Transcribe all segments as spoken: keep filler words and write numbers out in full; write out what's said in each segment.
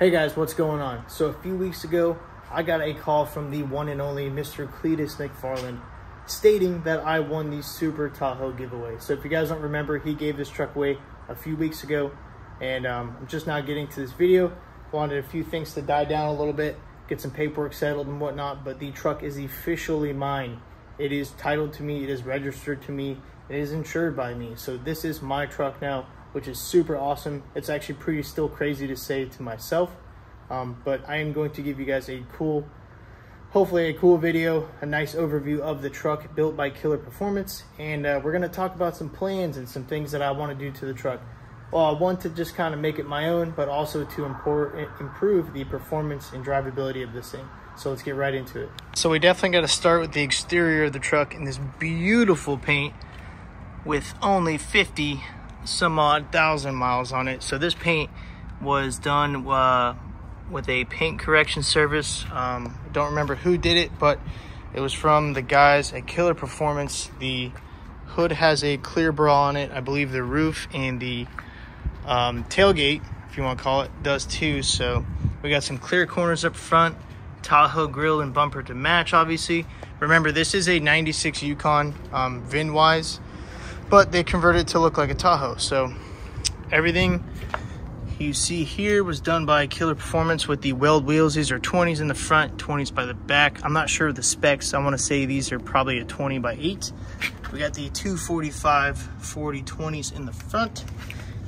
Hey guys, what's going on? So a few weeks ago, I got a call from the one and only Mister Cleetus McFarland stating that I won the Super Tahoe giveaway. So if you guys don't remember, he gave this truck away a few weeks ago, and um, I'm just now getting to this video. Wanted a few things to die down a little bit, get some paperwork settled and whatnot, but the truck is officially mine. It is titled to me, it is registered to me, it is insured by me. So this is my truck now, which is super awesome. It's actually pretty still crazy to say to myself, um, but I am going to give you guys a cool, hopefully a cool video, a nice overview of the truck built by Killer Performance, and uh, we're gonna talk about some plans and some things that I wanna do to the truck. Well, I want to just kind of make it my own, but also to improve the performance and drivability of this thing. So let's get right into it. So we definitely gotta start with the exterior of the truck in this beautiful paint with only fifty some odd thousand miles on it. So this paint was done uh, with a paint correction service. um, I don't remember who did it, but it was from the guys at Killer Performance. The hood has a clear bra on it. I believe the roof and the um, tailgate, if you want to call it, does too. So we got some clear corners up front, Tahoe grill and bumper to match. Obviously, remember, this is a ninety-six Yukon, um, V I N wise, but they converted it to look like a Tahoe. So everything you see here was done by Killer Performance with the weld wheels. These are twenties in the front, twenties by the back. I'm not sure of the specs. I want to say these are probably a twenty by eight. We got the two forty-five forty twenties in the front.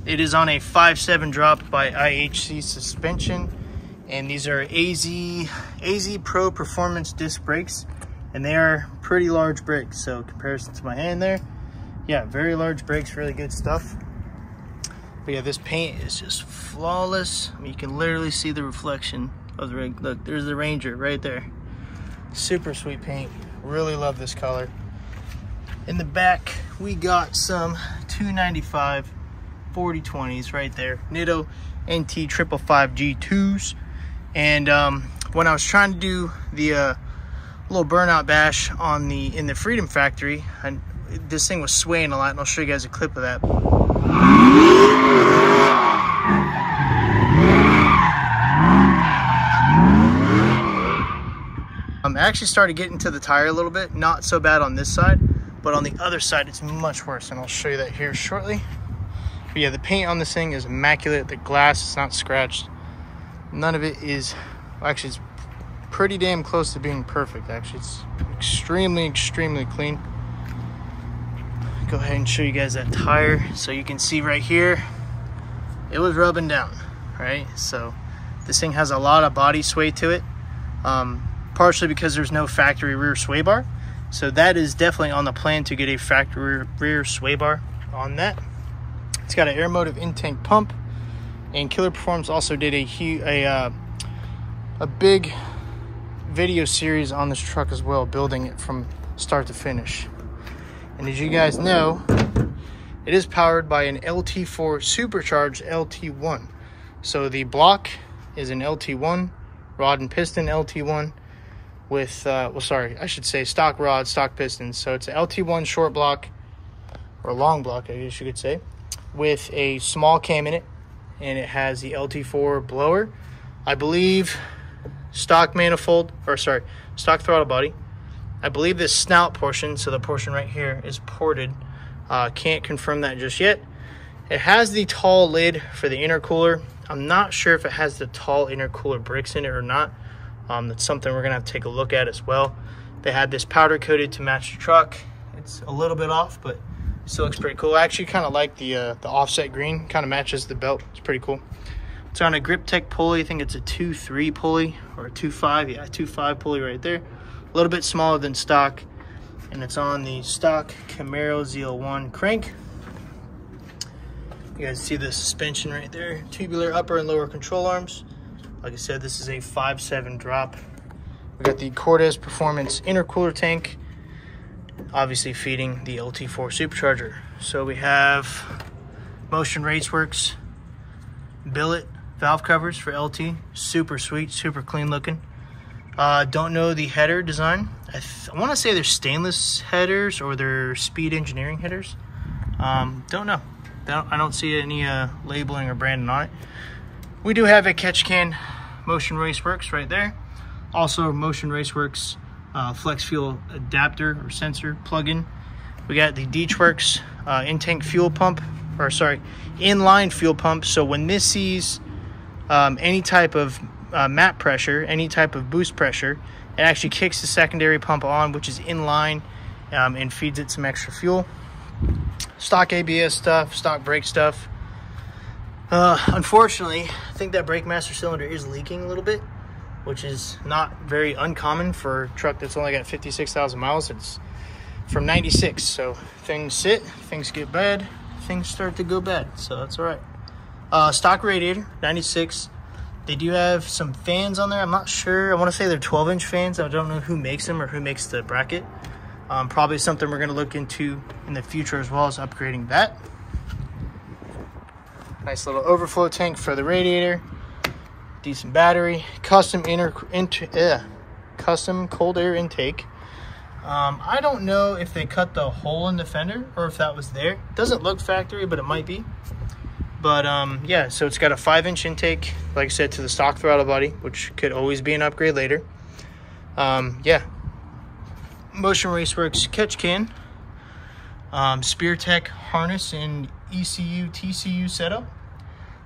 It is on a five seven drop by I H C suspension, and these are A Z A Z Pro Performance disc brakes, and they are pretty large brakes. So in comparison to my hand there, yeah, very large brakes, really good stuff. But yeah, this paint is just flawless. I mean, you can literally see the reflection of the rig. Look, there's the Ranger right there. Super sweet paint. Really love this color. In the back, we got some two ninety-five forty twenties right there. Nitto N T five five five G twos. And um, when I was trying to do the uh, little burnout bash on the in the Freedom Factory, I, this thing was swaying a lot, and I'll show you guys a clip of that. Um, I actually started getting to the tire a little bit, not so bad on this side, but on the other side it's much worse, and I'll show you that here shortly. But yeah, the paint on this thing is immaculate. The glass is not scratched. None of it is, well, actually it's pretty damn close to being perfect. Actually, it's extremely, extremely clean. Go ahead and show you guys that tire. So you can see right here, it was rubbing down, right? So this thing has a lot of body sway to it, um, partially because there's no factory rear sway bar. So that is definitely on the plan, to get a factory rear sway bar on that. It's got an Aeromotive in-tank pump, and Killer Performance also did a a, uh, a big video series on this truck as well, building it from start to finish. And as you guys know, it is powered by an L T four supercharged L T one. So the block is an L T one, rod and piston L T one with, uh, well, sorry, I should say stock rod, stock pistons. So it's an L T one short block, or long block, I guess you could say, with a small cam in it. And it has the L T four blower, I believe, stock manifold, or sorry, stock throttle body. I believe this snout portion, so the portion right here, is ported. Uh, can't confirm that just yet. It has the tall lid for the intercooler. I'm not sure if it has the tall intercooler bricks in it or not. Um, that's something we're gonna have to take a look at as well. They had this powder coated to match the truck. It's a little bit off, but still looks pretty cool. I actually kind of like the uh, the offset green, kind of matches the belt. It's pretty cool. It's on a GripTech pulley. I think it's a two three pulley, or a two five, yeah, two five pulley right there. A little bit smaller than stock, and it's on the stock Camaro Z L one crank. You guys see the suspension right there, tubular upper and lower control arms. Like I said, this is a five seven drop. We got the Cortez Performance intercooler tank, obviously feeding the L T four supercharger. So we have Motion Raceworks billet valve covers for L T, super sweet, super clean looking. Uh, don't know the header design. I, I want to say they're stainless headers, or they're Speed Engineering headers. Um, don't know. Don't, I don't see any uh, labeling or branding on it. We do have a catch can Motion Raceworks right there. Also Motion Raceworks uh, flex fuel adapter or sensor plug-in. We got the DeatschWerks uh, in-tank fuel pump, or sorry, inline fuel pump. So when this sees um, any type of uh, map pressure, any type of boost pressure, it actually kicks the secondary pump on, which is inline, um, and feeds it some extra fuel. Stock A B S stuff, stock brake stuff. Uh, unfortunately, I think that brake master cylinder is leaking a little bit, which is not very uncommon for a truck that's only got fifty-six thousand miles. It's from ninety-six, so things sit, things get bad, things start to go bad, so that's all right. Uh, stock radiator, ninety-six. They do have some fans on there. I'm not sure. I want to say they're twelve inch fans. I don't know who makes them or who makes the bracket. Um, probably something we're going to look into in the future as well as upgrading that. Nice little overflow tank for the radiator. Decent battery. Custom inner, inter, uh, custom cold air intake. Um, I don't know if they cut the hole in the fender or if that was there. Doesn't look factory, but it might be. But um, yeah, so it's got a five inch intake, like I said, to the stock throttle body, which could always be an upgrade later. Um, yeah. Motion Raceworks catch can. Um, SpearTech harness and E C U, T C U setup.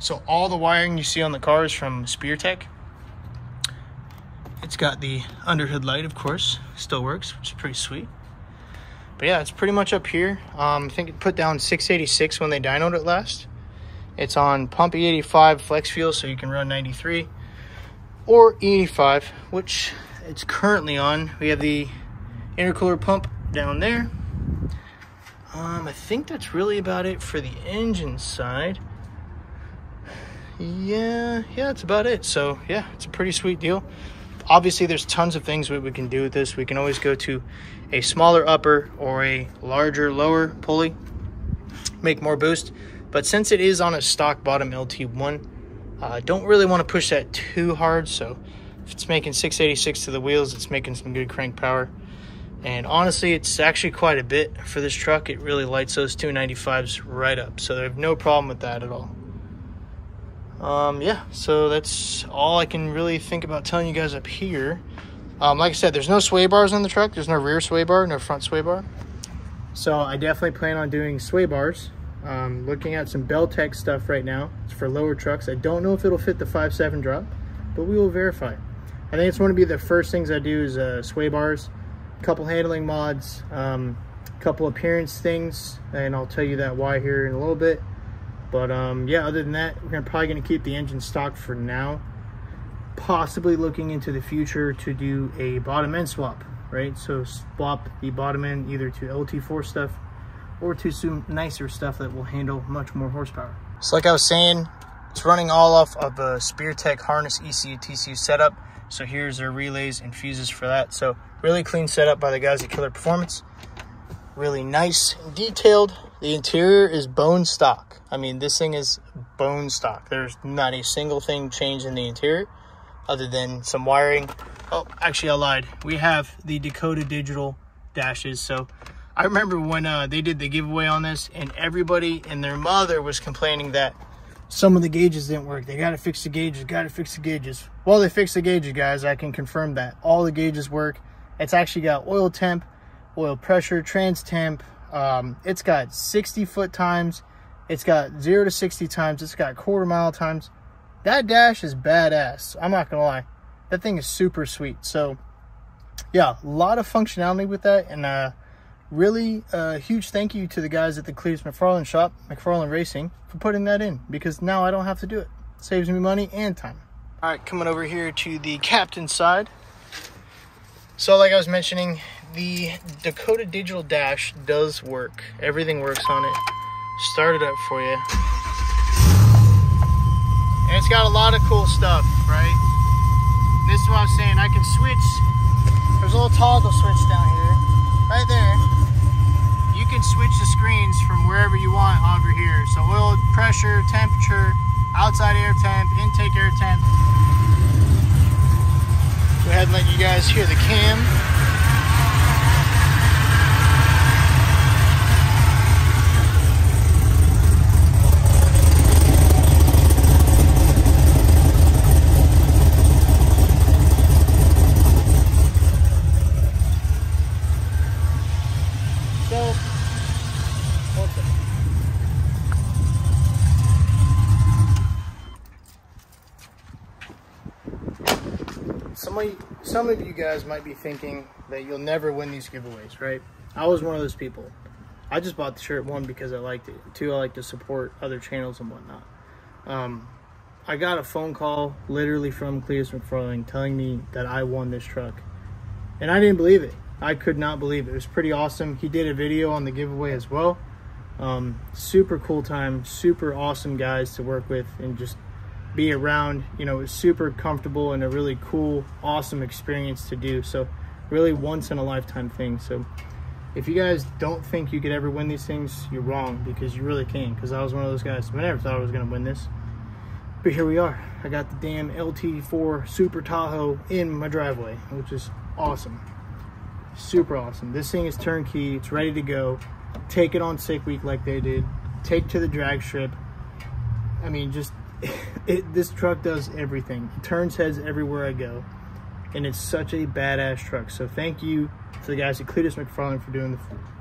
So all the wiring you see on the car is from SpearTech. It's got the underhood light, of course, still works, which is pretty sweet. But yeah, it's pretty much up here. Um, I think it put down six eighty-six when they dynoed it last. It's on pump E eighty-five flex fuel, so you can run ninety-three or E eighty-five, which it's currently on. We have the intercooler pump down there. Um, I think that's really about it for the engine side. Yeah, yeah, that's about it. So yeah, it's a pretty sweet deal. Obviously, there's tons of things that we can do with this. We can always go to a smaller upper or a larger lower pulley, make more boost. But since it is on a stock bottom L T one, I uh, don't really want to push that too hard. So if it's making six eighty-six to the wheels, it's making some good crank power. And honestly, it's actually quite a bit for this truck. It really lights those two ninety-fives right up. So I have no problem with that at all. Um, yeah, so that's all I can really think about telling you guys up here. Um, like I said, there's no sway bars on the truck. There's no rear sway bar, no front sway bar. So I definitely plan on doing sway bars. Um, looking at some Belltech stuff right now. It's for lower trucks. I don't know if it'll fit the five seven drop, but we will verify. I think it's going to be the first things I do is uh, sway bars, a couple handling mods, um, a couple appearance things, and I'll tell you that why here in a little bit. But um, yeah, other than that, we're probably going to keep the engine stock for now. Possibly looking into the future to do a bottom end swap, right? So swap the bottom end either to L T four stuff or to some nicer stuff that will handle much more horsepower. So like I was saying, it's running all off of a SpearTech harness E C U T C U setup. So here's their relays and fuses for that. So really clean setup by the guys at Killer Performance. Really nice and detailed. The interior is bone stock. I mean, this thing is bone stock. There's not a single thing changed in the interior other than some wiring. Oh, actually I lied. We have the Dakota Digital dashes. So I remember when uh, they did the giveaway on this, and everybody and their mother was complaining that some of the gauges didn't work. They got to fix the gauges, got to fix the gauges. Well, they fixed the gauges, guys. I can confirm that. All the gauges work. It's actually got oil temp, oil pressure, trans temp. Um, it's got sixty foot times. It's got zero to sixty times. It's got quarter mile times. That dash is badass. I'm not going to lie. That thing is super sweet. So, yeah, a lot of functionality with that. And, uh, really a uh, huge thank you to the guys at the Cleetus McFarland shop, McFarland Racing, for putting that in, because now I don't have to do it. It saves me money and time. All right, coming over here to the captain's side. So like I was mentioning, the Dakota Digital dash does work. Everything works on it. Start it up for you. And it's got a lot of cool stuff, right? This is what I was saying. I can switch. There's a little toggle switch down here. Right there, you can switch the screens from wherever you want over here. So oil pressure, temperature, outside air temp, intake air temp. Go ahead and let you guys hear the cam. might, some of you guys might be thinking that you'll never win these giveaways, right? I was one of those people. I just bought the shirt, one, because I liked it. Two, I like to support other channels and whatnot. Um, I got a phone call literally from Cleetus McFarland telling me that I won this truck. And I didn't believe it. I could not believe it. It was pretty awesome. He did a video on the giveaway as well. Um, super cool time, super awesome guys to work with and just be around. You know, it was super comfortable and a really cool, awesome experience to do. So really once in a lifetime thing. So if you guys don't think you could ever win these things, you're wrong, because you really can. Because I was one of those guys. I never thought I was going to win this. But here we are. I got the damn L T four Super Tahoe in my driveway, which is awesome. Super awesome. This thing is turnkey. It's ready to go. Take it on sick week like they did. Take to the drag strip. I mean, just it, this truck does everything. It turns heads everywhere I go. And it's such a badass truck. So thank you to the guys at Cleetus McFarland for doing the,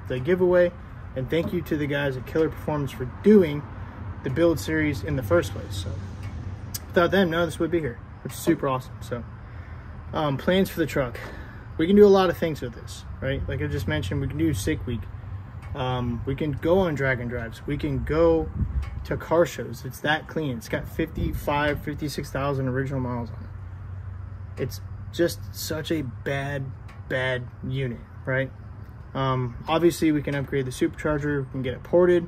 the giveaway. And thank you to the guys at Killer Performance for doing the build series in the first place. So without them, none of this would be here, which is super awesome. So um, plans for the truck. We can do a lot of things with this, right? Like I just mentioned, we can do sick week. Um, we can go on drag and drives. We can go to car shows. It's that clean. It's got fifty-five, fifty-six thousand original miles on it. It's just such a bad, bad unit, right? Um, obviously, we can upgrade the supercharger. We can get it ported,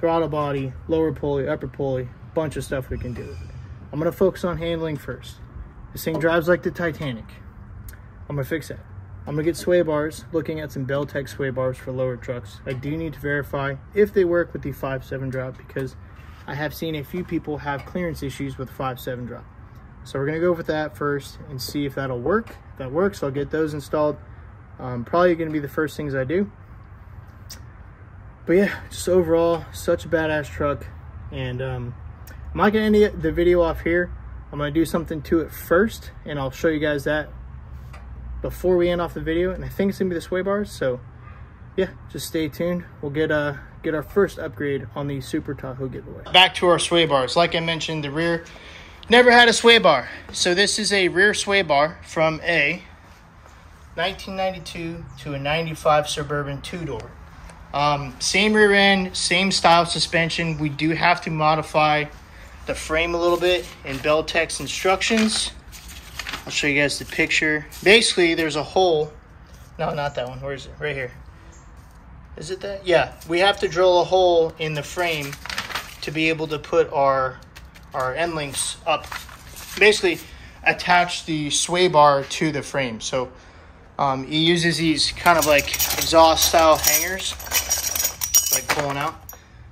throttle body, lower pulley, upper pulley, bunch of stuff we can do with it. I'm going to focus on handling first. This thing drives like the Titanic. I'm going to fix that. I'm going to get sway bars, looking at some Belltech sway bars for lower trucks. I do need to verify if they work with the five seven drop, because I have seen a few people have clearance issues with five seven drop. So we're going to go with that first and see if that'll work. If that works, I'll get those installed. Um, probably going to be the first things I do. But yeah, just overall, such a badass truck. And um, I'm not going to end the video off here. I'm going to do something to it first, and I'll show you guys that before we end off the video. And I think it's going to be the sway bars. So yeah, just stay tuned. We'll get uh, get our first upgrade on the Super Tahoe giveaway. Back to our sway bars. Like I mentioned, the rear never had a sway bar. So this is a rear sway bar from a nineteen ninety-two to a ninety-five Suburban two-door. Um, same rear end, same style suspension. We do have to modify the frame a little bit in Belltech's instructions. I'll show you guys the picture. Basically, there's a hole. No, not that one. Where is it? Right here. Is it that? Yeah. We have to drill a hole in the frame to be able to put our our end links up. Basically, attach the sway bar to the frame. So um, he uses these kind of like exhaust style hangers, like pulling out.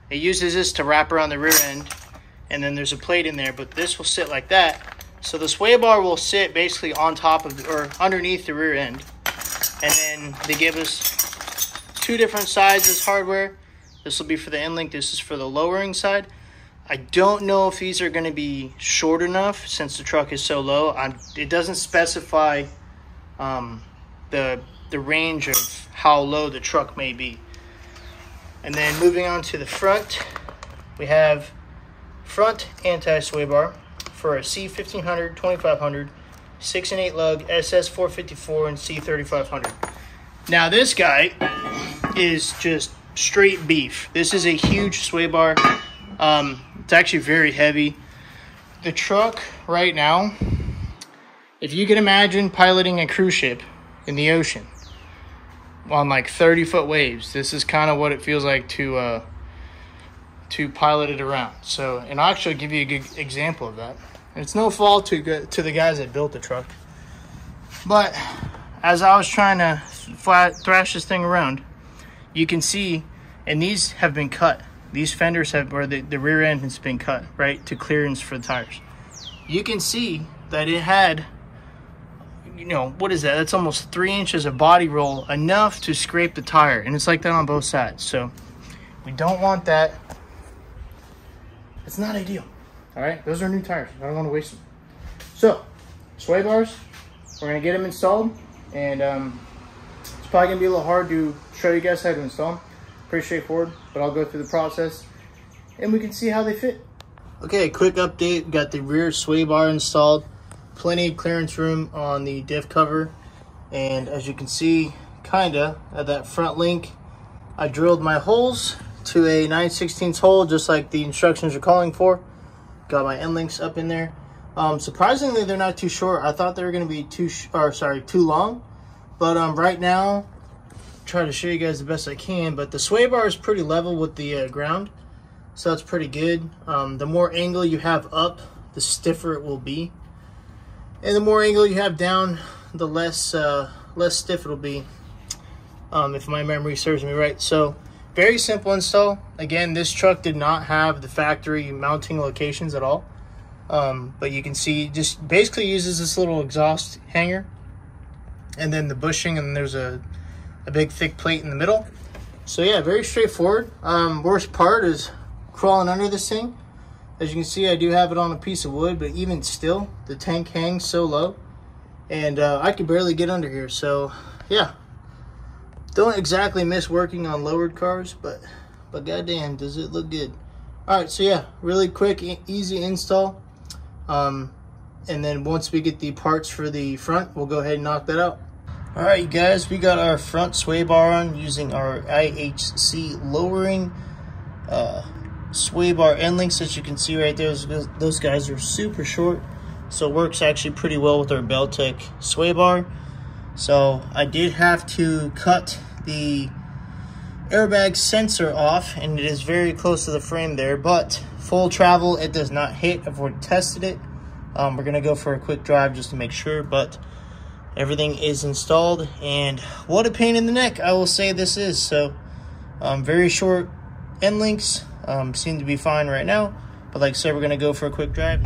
It uses this to wrap around the rear end, and then there's a plate in there, but this will sit like that. So the sway bar will sit basically on top of the, or underneath the rear end. And then they give us two different sides as hardware. This will be for the end link. This is for the lowering side. I don't know if these are going to be short enough since the truck is so low. I'm, it doesn't specify um, the, the range of how low the truck may be. And then moving on to the front, we have front anti-sway bar for a C fifteen hundred, twenty-five hundred, six and eight lug, S S four fifty-four, and C thirty-five hundred. Now this guy is just straight beef. This is a huge sway bar. Um, it's actually very heavy. The truck right now, if you can imagine piloting a cruise ship in the ocean on like thirty foot waves, this is kind of what it feels like to uh, to pilot it around. So, and I'll actually give you a good example of that. And it's no fault to go, to the guys that built the truck, but as I was trying to flat thrash this thing around, you can see, and these have been cut. These fenders have, or the, the rear end has been cut, right, to clearance for the tires. You can see that it had, you know, what is that? That's almost three inches of body roll, enough to scrape the tire. And it's like that on both sides. So we don't want that. It's not ideal. All right, those are new tires. I don't want to waste them. So sway bars, we're going to get them installed. And um, it's probably going to be a little hard to show you guys how to install them. Pretty straightforward, but I'll go through the process and we can see how they fit. Okay, quick update. Got the rear sway bar installed. plenty of clearance room on the diff cover, and as you can see kinda at that front link, I drilled my holes to a nine sixteenths hole just like the instructions are calling for. Got my end links up in there. Um, surprisingly, they're not too short. I thought they were going to be too sh or sorry too long, but um, right now, try to show you guys the best I can. But the sway bar is pretty level with the uh, ground, so that's pretty good. Um, the more angle you have up, the stiffer it will be, and the more angle you have down, the less uh, less stiff it'll be. Um, if my memory serves me right. So very simple install. Again, this truck did not have the factory mounting locations at all. Um, but you can see just basically uses this little exhaust hanger and then the bushing, and there's a, a big thick plate in the middle. So yeah, very straightforward. Um, worst part is crawling under this thing. As you can see, I do have it on a piece of wood, but even still, the tank hangs so low and uh, I could barely get under here. So yeah. Don't exactly miss working on lowered cars, but but goddamn, does it look good. All right, so yeah, really quick, e easy install. Um, and then once we get the parts for the front, we'll go ahead and knock that out. All right, you guys, we got our front sway bar on using our I H C lowering uh, sway bar end links that you can see right there. Those, those guys are super short, so it works actually pretty well with our Belltech sway bar. So I did have to cut the airbag sensor off, and it is very close to the frame there, but full travel, it does not hit. I've already tested it. Um, we're gonna go for a quick drive just to make sure, but everything is installed, and what a pain in the neck I will say this is. So um, very short end links, um, seem to be fine right now, but like I said, we're gonna go for a quick drive.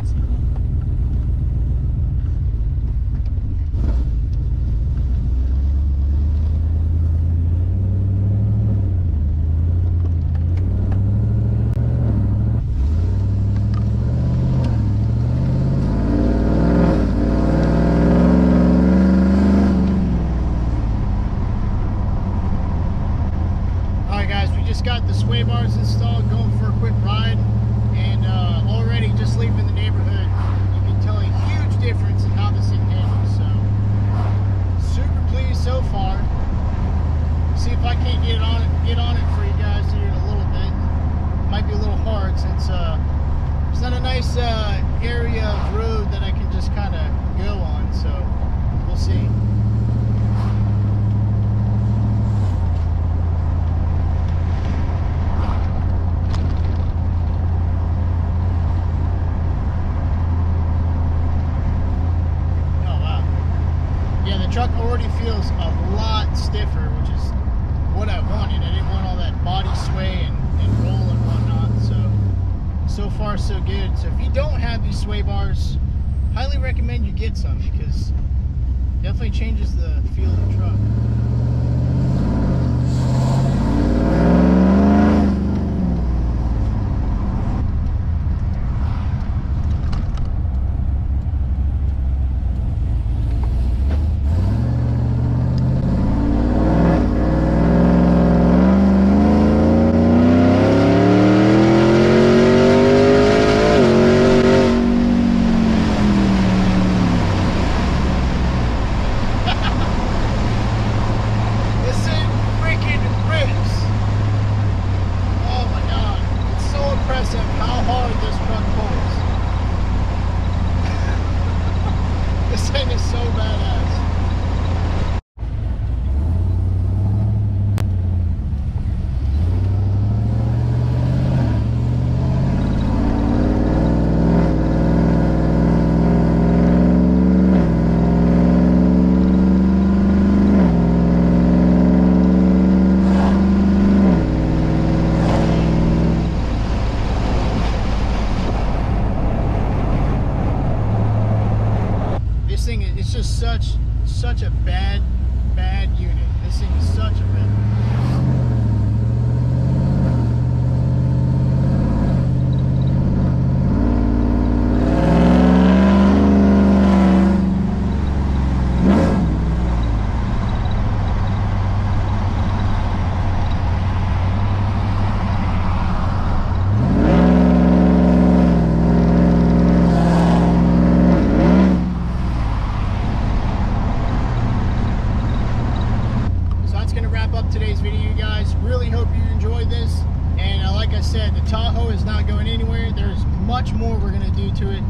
Tahoe is not going anywhere. There's much more we're going to do to it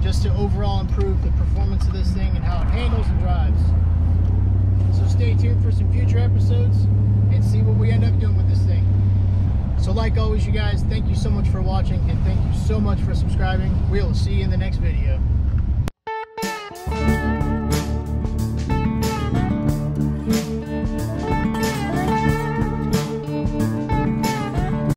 just to overall improve the performance of this thing and how it handles and drives. So stay tuned for some future episodes and see what we end up doing with this thing. So like always, you guys, thank you so much for watching and thank you so much for subscribing. We'll see you in the next video.